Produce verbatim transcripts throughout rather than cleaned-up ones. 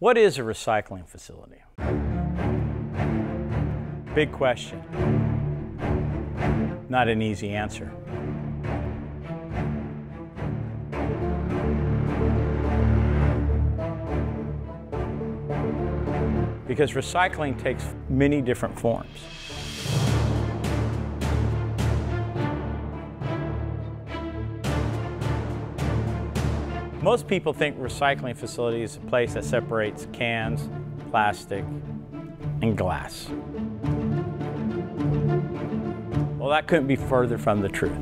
What is a recycling facility? Big question. Not an easy answer. Because recycling takes many different forms. Most people think recycling facility is a place that separates cans, plastic, and glass. Well, that couldn't be further from the truth.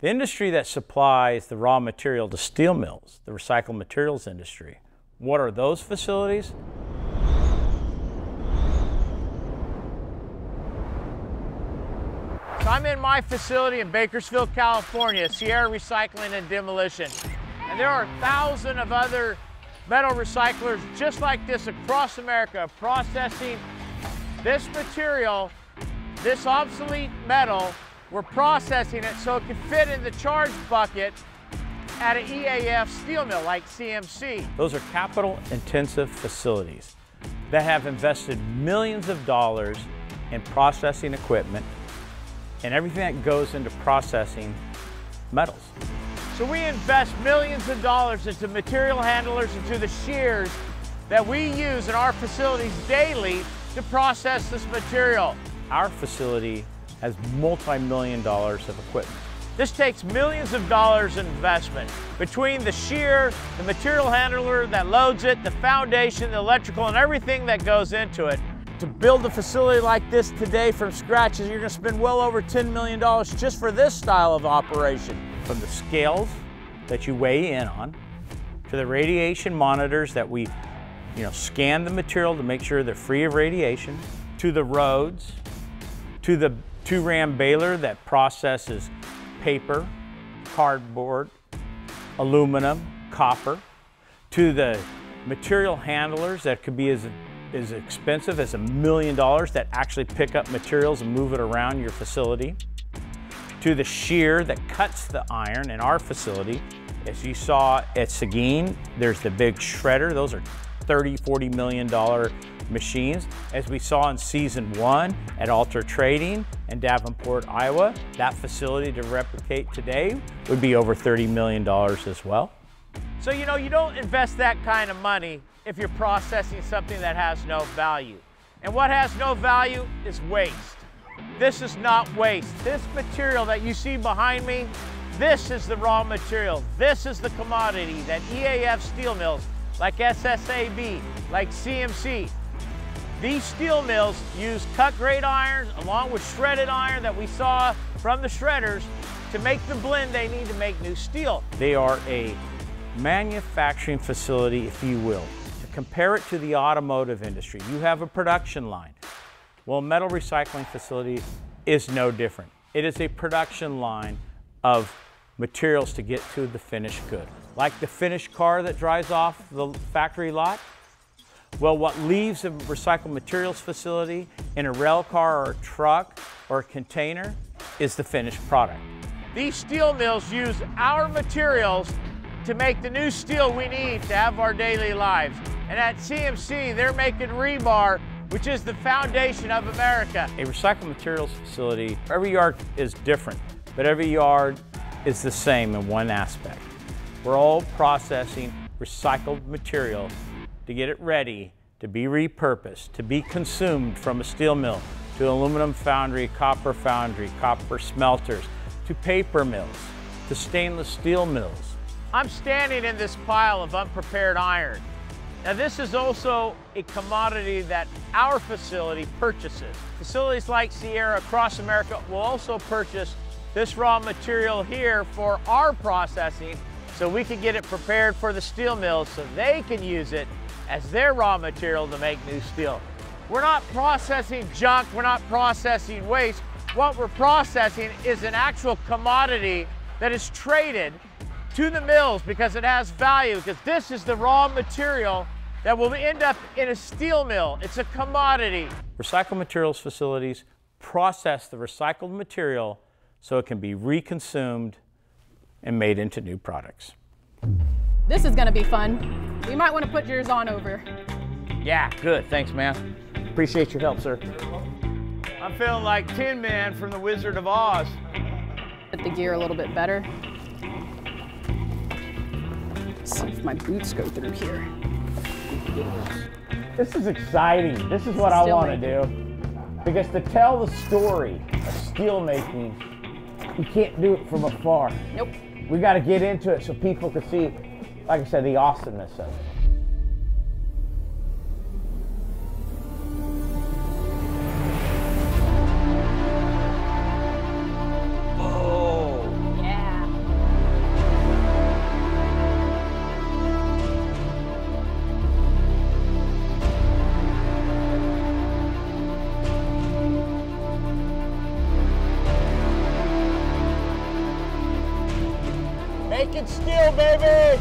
The industry that supplies the raw material to steel mills, the recycled materials industry, what are those facilities? So I'm in my facility in Bakersfield, California, Sierra Recycling and Demolition. And there are thousands of other metal recyclers just like this across America processing this material, this obsolete metal. We're processing it so it can fit in the charge bucket at an E A F steel mill like C M C. Those are capital-intensive facilities that have invested millions of dollars in processing equipment and everything that goes into processing metals. So we invest millions of dollars into material handlers, into the shears that we use in our facilities daily to process this material. Our facility has multi-million dollars of equipment. This takes millions of dollars in investment. Between the shear, the material handler that loads it, the foundation, the electrical, and everything that goes into it. To build a facility like this today from scratch, you're gonna spend well over ten million dollars just for this style of operation. From the scales that you weigh in on, to the radiation monitors that we you know, scan the material to make sure they're free of radiation, to the roads, to the two-ram baler that processes paper, cardboard, aluminum, copper, to the material handlers that could be as, as expensive as a million dollars that actually pick up materials and move it around your facility, to the shear that cuts the iron in our facility. As you saw at Seguin, there's the big shredder. Those are thirty, forty million dollar machines. As we saw in season one at Alter Trading in Davenport, Iowa, that facility to replicate today would be over thirty million dollars as well. So, you know, you don't invest that kind of money if you're processing something that has no value. And what has no value is waste. This is not waste. This material that you see behind me, this is the raw material. This is the commodity that E A F steel mills like S S A B, like C M C. These steel mills use cut grade irons along with shredded iron that we saw from the shredders to make the blend they need to make new steel. They are a manufacturing facility, if you will. To compare it to the automotive industry, you have a production line. Well, a metal recycling facility is no different. It is a production line of materials to get to the finished good. Like the finished car that drives off the factory lot? Well, what leaves a recycled materials facility in a rail car or a truck or a container is the finished product. These steel mills use our materials to make the new steel we need to have our daily lives. And at C M C, they're making rebar, which is the foundation of America. A recycled materials facility, every yard is different, but every yard is the same in one aspect. We're all processing recycled material to get it ready to be repurposed, to be consumed from a steel mill, to aluminum foundry, copper foundry, copper smelters, to paper mills, to stainless steel mills. I'm standing in this pile of unprepared iron. Now, this is also a commodity that our facility purchases. Facilities like Sierra across America will also purchase this raw material here for our processing so we can get it prepared for the steel mills so they can use it as their raw material to make new steel. We're not processing junk, we're not processing waste. What we're processing is an actual commodity that is traded to the mills because it has value, because this is the raw material that will end up in a steel mill. It's a commodity. Recycled materials facilities process the recycled material so it can be reconsumed and made into new products. This is gonna be fun. We might wanna put yours on over. Yeah, good, thanks, man. Appreciate your help, sir. I'm feeling like Tin Man from The Wizard of Oz. Put the gear a little bit better. Let's see if my boots go through here. This is exciting. This is what I want to do. Because to tell the story of steel making, you can't do it from afar. Nope. We got to get into it so people can see, like I said, the awesomeness of it. Oh. Yeah. Make it steel, baby.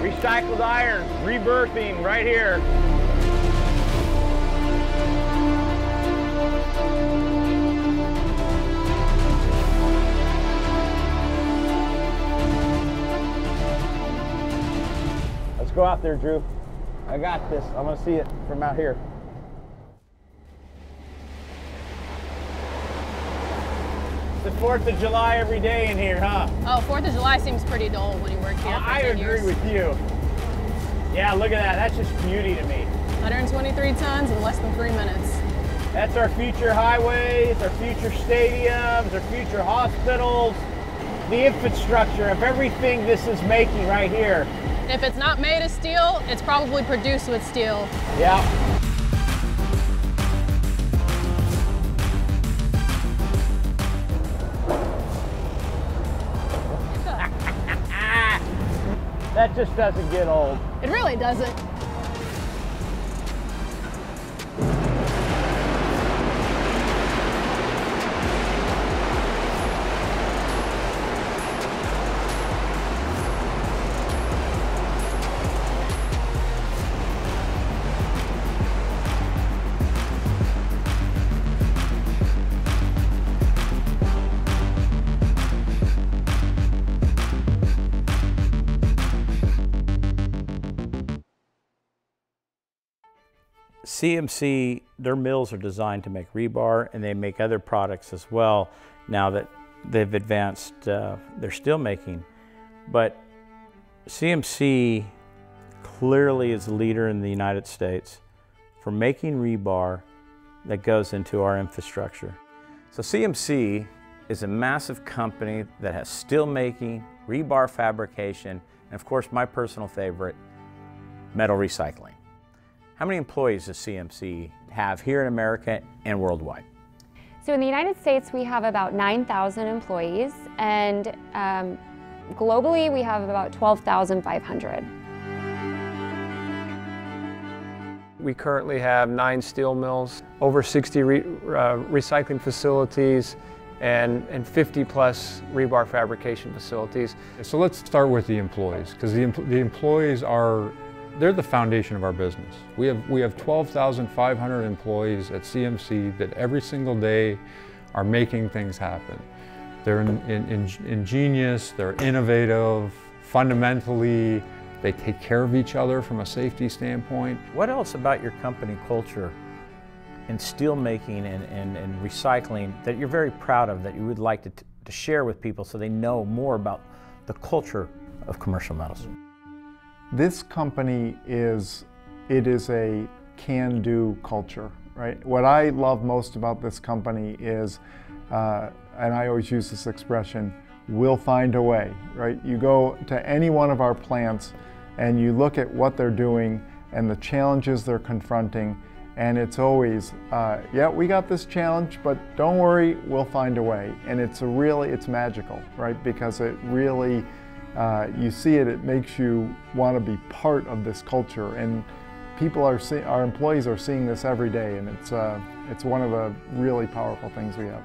Recycled iron, rebirthing right here. Let's go out there, Drew. I got this. I'm gonna see it from out here. The fourth of July every day in here, huh? Oh, fourth of July seems pretty dull when you work here. Uh, I agree with you. Yeah, look at that. That's just beauty to me. one hundred twenty-three tons in less than three minutes. That's our future highways, our future stadiums, our future hospitals, the infrastructure of everything this is making right here. If it's not made of steel, it's probably produced with steel. Yeah. That just doesn't get old. It really doesn't. C M C, their mills are designed to make rebar, and they make other products as well now that they've advanced uh, their steel making. But C M C clearly is a leader in the United States for making rebar that goes into our infrastructure. So C M C is a massive company that has steel making, rebar fabrication, and of course my personal favorite, metal recycling. How many employees does C M C have here in America and worldwide? So in the United States, we have about nine thousand employees, and um, globally, we have about twelve thousand five hundred. We currently have nine steel mills, over sixty re uh, recycling facilities, and, and fifty plus rebar fabrication facilities. So let's start with the employees, because the, the employees are They're the foundation of our business. We have, we have twelve thousand five hundred employees at C M C that every single day are making things happen. They're in, in, in, ingenious, they're innovative, fundamentally, they take care of each other from a safety standpoint. What else about your company culture in steel making and, and, and recycling that you're very proud of, that you would like to, to share with people so they know more about the culture of Commercial Metals? This company is, it is a can-do culture, right? What I love most about this company is uh, and I always use this expression, we'll find a way, right? You go to any one of our plants and you look at what they're doing and the challenges they're confronting, and it's always, uh, yeah, we got this challenge, but don't worry, we'll find a way. And it's a really, it's magical, right? Because it really, uh, you see it, it makes you want to be part of this culture. And people are see, our employees are seeing this every day, and it's, uh, it's one of the really powerful things we have.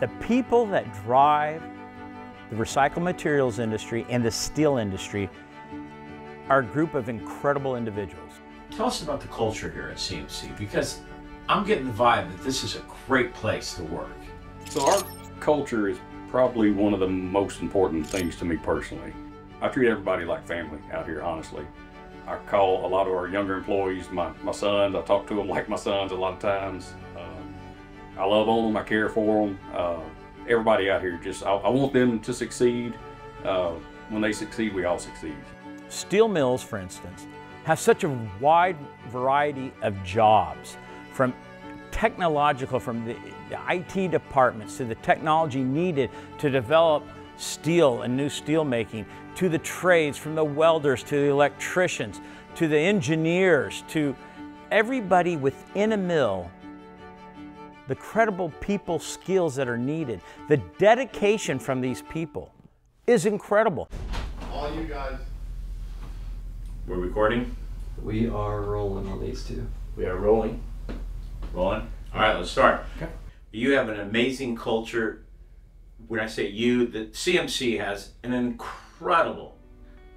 The people that drive the recycled materials industry and the steel industry are a group of incredible individuals. Tell us about the culture here at C M C, because I'm getting the vibe that this is a great place to work. So our culture is probably one of the most important things to me personally. I treat everybody like family out here, honestly. I call a lot of our younger employees my, my sons. I talk to them like my sons a lot of times. Uh, I love on them, I care for them. Uh, everybody out here, just I, I want them to succeed. Uh, when they succeed, we all succeed. Steel mills, for instance, have such a wide variety of jobs, from technological, from the, the I T departments to the technology needed to develop steel and new steel making, to the trades, from the welders to the electricians to the engineers to everybody within a mill. The credible people skills that are needed, the dedication from these people is incredible. All you guys. We're recording? We are rolling on these two. We are rolling. Rolling? All right, let's start. Okay. You have an amazing culture. When I say you, the C M C has an incredible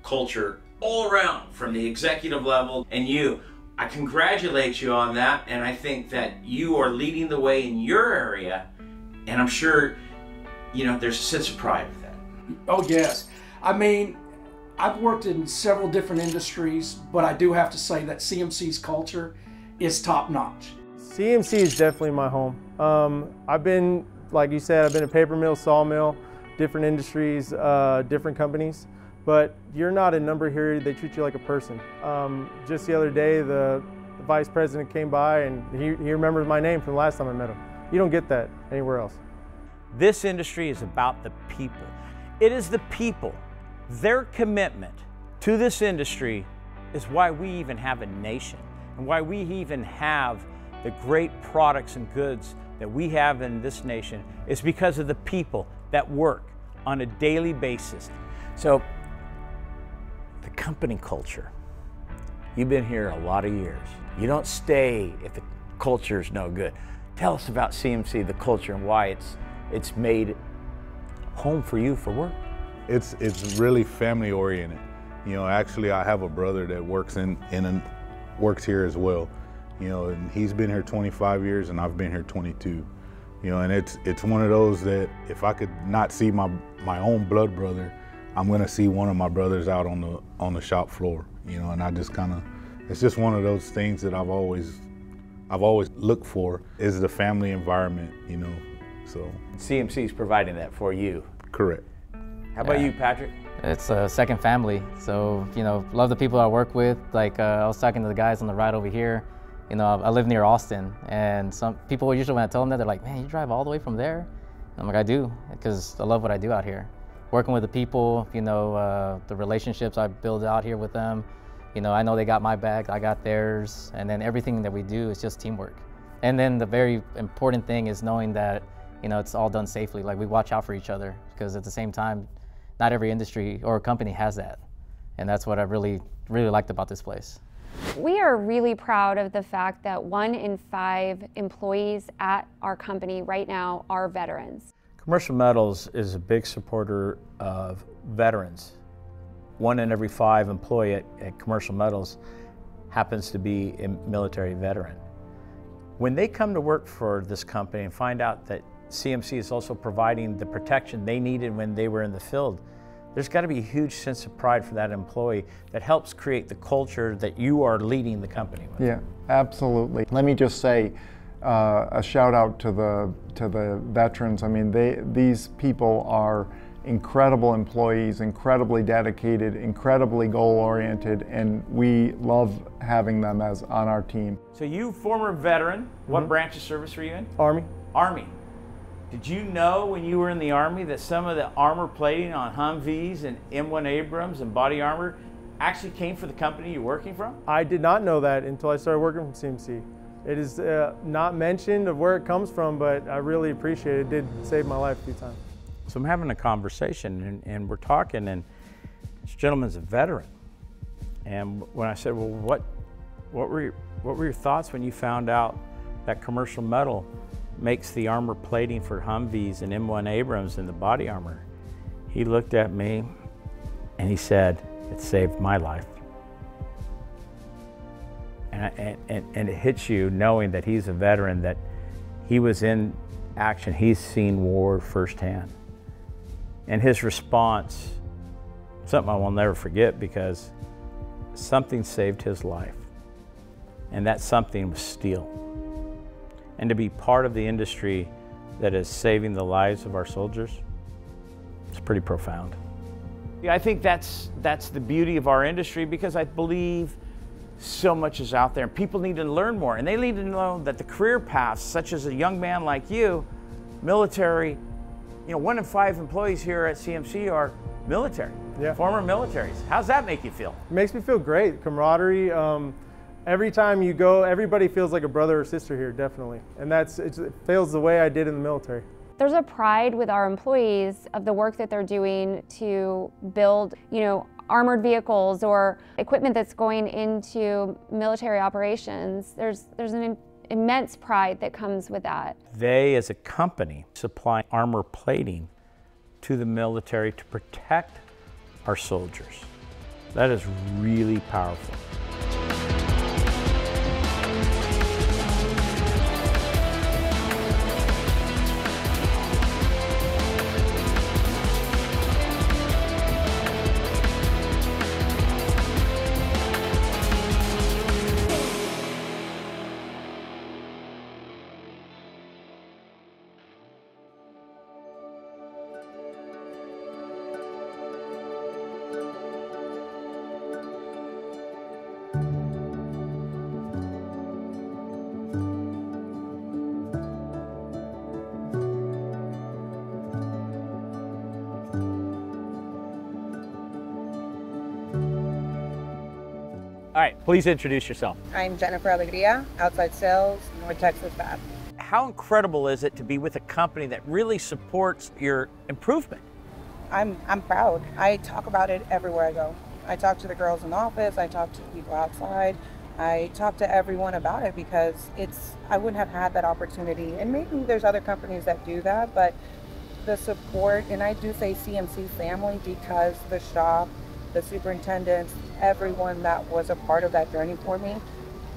culture all around, from the executive level, and you. I congratulate you on that, and I think that you are leading the way in your area, and I'm sure, you know, there's a sense of pride with that. Oh, yes. I mean, I've worked in several different industries, but I do have to say that C M C's culture is top-notch. C M C is definitely my home. Um, I've been, like you said, I've been a paper mill, sawmill, different industries, uh, different companies, but you're not a number here. They treat you like a person. Um, just the other day, the, the vice president came by and he, he remembers my name from the last time I met him. You don't get that anywhere else. This industry is about the people. It is the people. Their commitment to this industry is why we even have a nation and why we even have the great products and goods that we have in this nation. It's because of the people that work on a daily basis. So the company culture, you've been here a lot of years. You don't stay if the culture is no good. Tell us about C M C, the culture, and why it's, it's made home for you for work. It's, it's really family oriented. You know, actually I have a brother that works in, in an, works here as well. You know, and he's been here twenty-five years and I've been here twenty-two. You know, and it's, it's one of those that if I could not see my, my own blood brother, I'm gonna see one of my brothers out on the, on the shop floor. You know, and I just kind of, it's just one of those things that I've always, I've always looked for, is the family environment, you know, so. C M C's providing that for you. Correct. How about yeah. you, Patrick? It's a second family. So, you know, love the people I work with. Like, uh, I was talking to the guys on the ride over here. You know, I, I live near Austin, and some people usually, when I tell them that, they're like, man, you drive all the way from there? And I'm like, I do, because I love what I do out here. Working with the people, you know, uh, the relationships I build out here with them. You know, I know they got my back, I got theirs. And then everything that we do is just teamwork. And then the very important thing is knowing that, you know, it's all done safely. Like, we watch out for each other, because at the same time, not every industry or company has that. And that's what I really, really liked about this place. We are really proud of the fact that one in five employees at our company right now are veterans. Commercial Metals is a big supporter of veterans. One in every five employee at, at Commercial Metals happens to be a military veteran. When they come to work for this company and find out that C M C is also providing the protection they needed when they were in the field, there's got to be a huge sense of pride for that employee that helps create the culture that you are leading the company with. Yeah, absolutely. Let me just say uh, a shout out to the to the veterans. I mean, they these people are incredible employees, incredibly dedicated, incredibly goal-oriented, and we love having them as on our team. So you, former veteran, what mm-hmm. branch of service were you in? Army. Army. Did you know when you were in the Army that some of the armor plating on Humvees and M one Abrams and body armor actually came from the company you're working from? I did not know that until I started working for C M C. It is uh, not mentioned of where it comes from, but I really appreciate it. It did save my life a few times. So I'm having a conversation and, and we're talking, and this gentleman's a veteran. And when I said, well, what, what, were your, what were your thoughts when you found out that Commercial Metal makes the armor plating for Humvees and M one Abrams and the body armor? He looked at me and he said, it saved my life. And, I, and, and, and it hits you knowing that he's a veteran, that he was in action, he's seen war firsthand. And his response, something I will never forget, because something saved his life. And that something was steel. And to be part of the industry that is saving the lives of our soldiers, it's pretty profound. Yeah, I think that's, that's the beauty of our industry, because I believe so much is out there and people need to learn more. And they need to know that the career paths, such as a young man like you, military, you know, one in five employees here at C M C are military, yeah. Former militaries. How's that make you feel? It makes me feel great, camaraderie. Um, Every time you go, everybody feels like a brother or sister here, definitely. And that's, it feels the way I did in the military. There's a pride with our employees of the work that they're doing to build, you know, armored vehicles or equipment that's going into military operations. There's, there's an im- immense pride that comes with that. They, as a company, supply armor plating to the military to protect our soldiers. That is really powerful. All right, please introduce yourself. I'm Jennifer Alegria, outside sales, North Texas S S A B. How incredible is it to be with a company that really supports your improvement? I'm, I'm proud. I talk about it everywhere I go. I talk to the girls in the office, I talk to people outside, I talk to everyone about it, because it's, I wouldn't have had that opportunity. And maybe there's other companies that do that, but the support, and I do say C M C family, because the shop, the superintendents, everyone that was a part of that journey for me,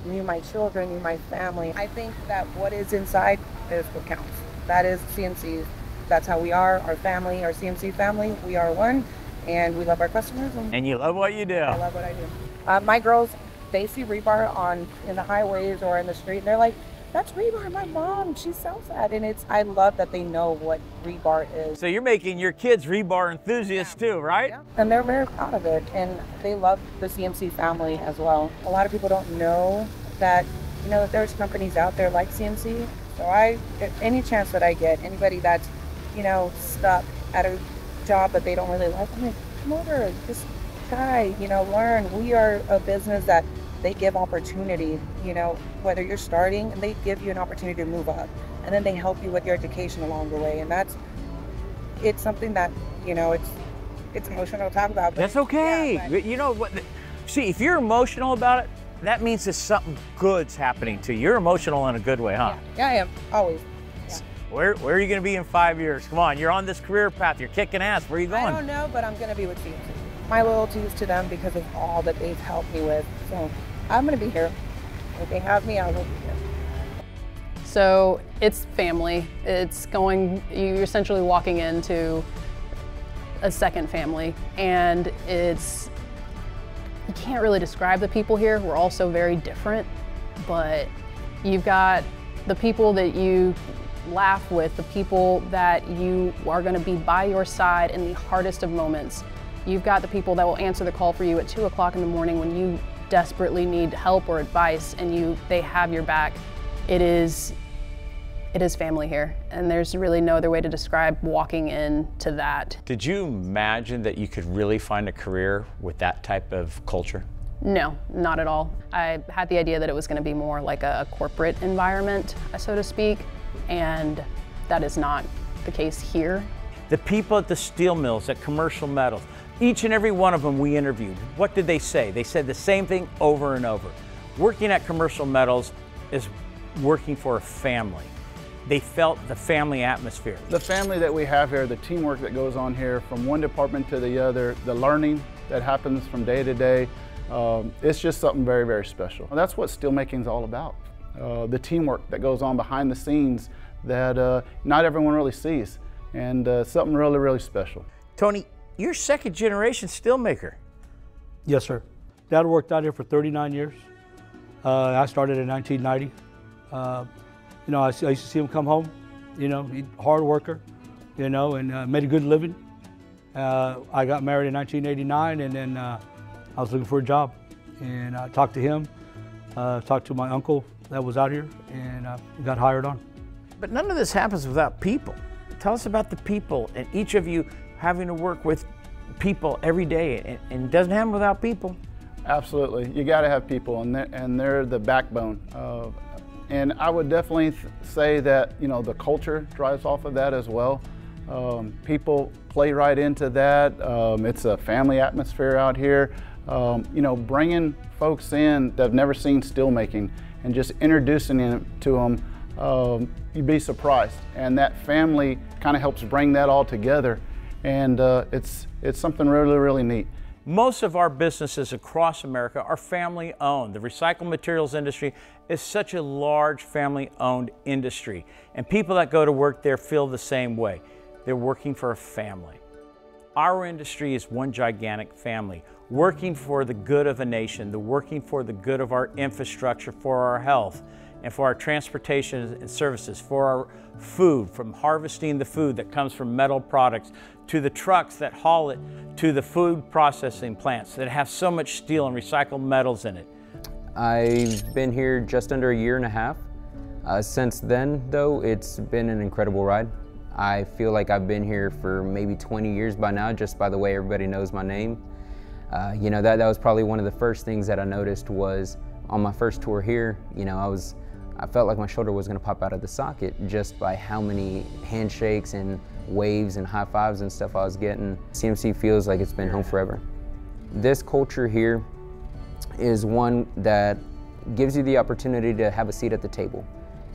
knew my children, knew my family. I think that what is inside is what counts. That is C M C. That's how we are, our family, our C M C family. We are one, and we love our customers. And, and you love what you do. I love what I do. Uh, my girls, they see rebar on in the highways or in the street, and they're like, that's rebar, my mom, she sells that. And it's, I love that they know what rebar is. So you're making your kids rebar enthusiasts too, right? Yeah. And they're very proud of it. And they love the C M C family as well. A lot of people don't know that, you know, that there's companies out there like C M C. So I, any chance that I get, anybody that's, you know, stuck at a job that they don't really like, I'm like, come over, just try, you know, learn. We are a business that they give opportunity, you know, whether you're starting, and they give you an opportunity to move up, and then they help you with your education along the way. And that's, it's something that, you know, it's it's emotional to talk about. But that's okay. Yeah, but you know what? See, if you're emotional about it, that means there's something good's happening to you. You're emotional in a good way, huh? Yeah, yeah I am, always. Yeah. Where, where are you going to be in five years? Come on, you're on this career path. You're kicking ass. Where are you going? I don't know, but I'm going to be with you. My loyalty is to them because of all that they've helped me with. So I'm gonna be here. If they have me, I will be here. So it's family. It's going, you're essentially walking into a second family, and it's, you can't really describe the people here. We're all so very different, but you've got the people that you laugh with, the people that you are gonna be by your side in the hardest of moments. You've got the people that will answer the call for you at two o'clock in the morning when you desperately need help or advice, and you they have your back. It is It is family here, and there's really no other way to describe walking into that. Did you imagine that you could really find a career with that type of culture? No, not at all. I had the idea that it was going to be more like a corporate environment, so to speak, and that is not the case here. The people at the steel mills, at Commercial Metals, each and every one of them we interviewed, what did they say? They said the same thing over and over. Working at Commercial Metals is working for a family. They felt the family atmosphere. The family that we have here, the teamwork that goes on here from one department to the other, the learning that happens from day to day, um, it's just something very, very special. And that's what steelmaking is all about. Uh, the teamwork that goes on behind the scenes that uh, not everyone really sees, and uh, something really, really special. Tony, you're second generation steelmaker. Yes, sir. Dad worked out here for thirty-nine years. Uh, I started in nineteen ninety. Uh, You know, I used to see him come home, you know, hard worker, you know, and uh, made a good living. Uh, I got married in nineteen eighty-nine, and then uh, I was looking for a job. And I talked to him, uh, talked to my uncle that was out here, and uh, got hired on. But none of this happens without people. Tell us about the people, and each of you having to work with people every day, and, and it doesn't happen without people. Absolutely. You got to have people, and they're, and they're the backbone of. And I would definitely th say that, you know, the culture drives off of that as well. Um, people play right into that. Um, it's a family atmosphere out here. Um, you know, bringing folks in that have never seen steelmaking and just introducing it to them, um, you'd be surprised. And that family kind of helps bring that all together. And uh, it's, it's something really, really neat. Most of our businesses across America are family owned. The recycled materials industry is such a large family owned industry, and people that go to work there feel the same way. They're working for a family. Our industry is one gigantic family, working for the good of a nation, the working for the good of our infrastructure, for our health, and for our transportation and services, for our food, from harvesting the food that comes from metal products, to the trucks that haul it, to the food processing plants that have so much steel and recycled metals in it. I've been here just under a year and a half. Uh, since then, though, it's been an incredible ride. I feel like I've been here for maybe twenty years by now, just by the way everybody knows my name. Uh, you know, that, that was probably one of the first things that I noticed was on my first tour here, you know, I was I felt like my shoulder was going to pop out of the socket just by how many handshakes and waves and high fives and stuff I was getting. C M C feels like it's been home forever. This culture here is one that gives you the opportunity to have a seat at the table.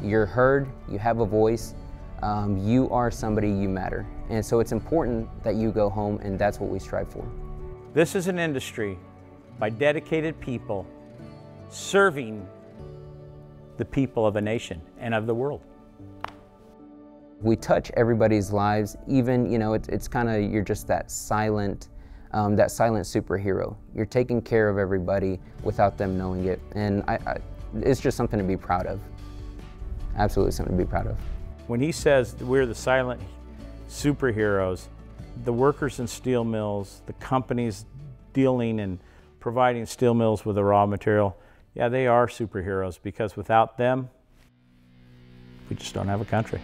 You're heard, you have a voice, um, you are somebody, you matter. And so it's important that you go home, and that's what we strive for. This is an industry by dedicated people serving the people of a nation and of the world. We touch everybody's lives, even, you know, it's, it's kind of, you're just that silent, um, that silent superhero. You're taking care of everybody without them knowing it. And I, I, it's just something to be proud of. Absolutely something to be proud of. When he says that we're the silent superheroes, the workers in steel mills, the companies dealing and providing steel mills with the raw material, yeah, they are superheroes, because without them, we just don't have a country.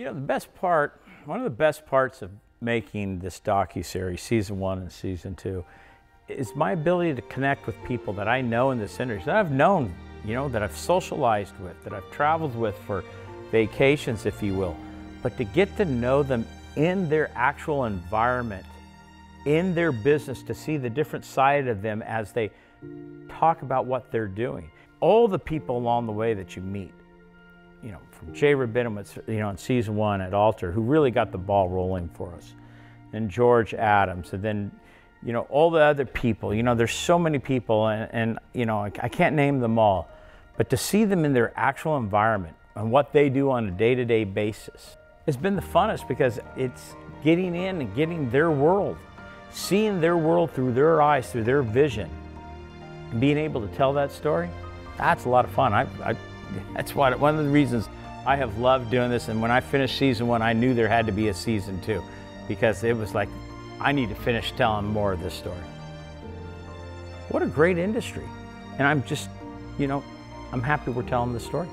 You know, the best part, one of the best parts of making this docuseries, season one and season two, is my ability to connect with people that I know in this industry, that I've known, you know, that I've socialized with, that I've traveled with for vacations, if you will. But to get to know them in their actual environment, in their business, to see the different side of them as they talk about what they're doing. All the people along the way that you meet, you know, from Jay Rabinowitz, you know, in season one at Alter, who really got the ball rolling for us, and George Adams, and then, you know, all the other people. You know, there's so many people, and, and you know, I, I can't name them all, but to see them in their actual environment and what they do on a day-to-day basis has been the funnest, because it's getting in and getting their world, seeing their world through their eyes, through their vision, and being able to tell that story. That's a lot of fun. I, I, that's why, one of the reasons I have loved doing this, and when I finished season one, I knew there had to be a season two, because it was like, I need to finish telling more of this story. What a great industry. And I'm just, you know, I'm happy we're telling this story.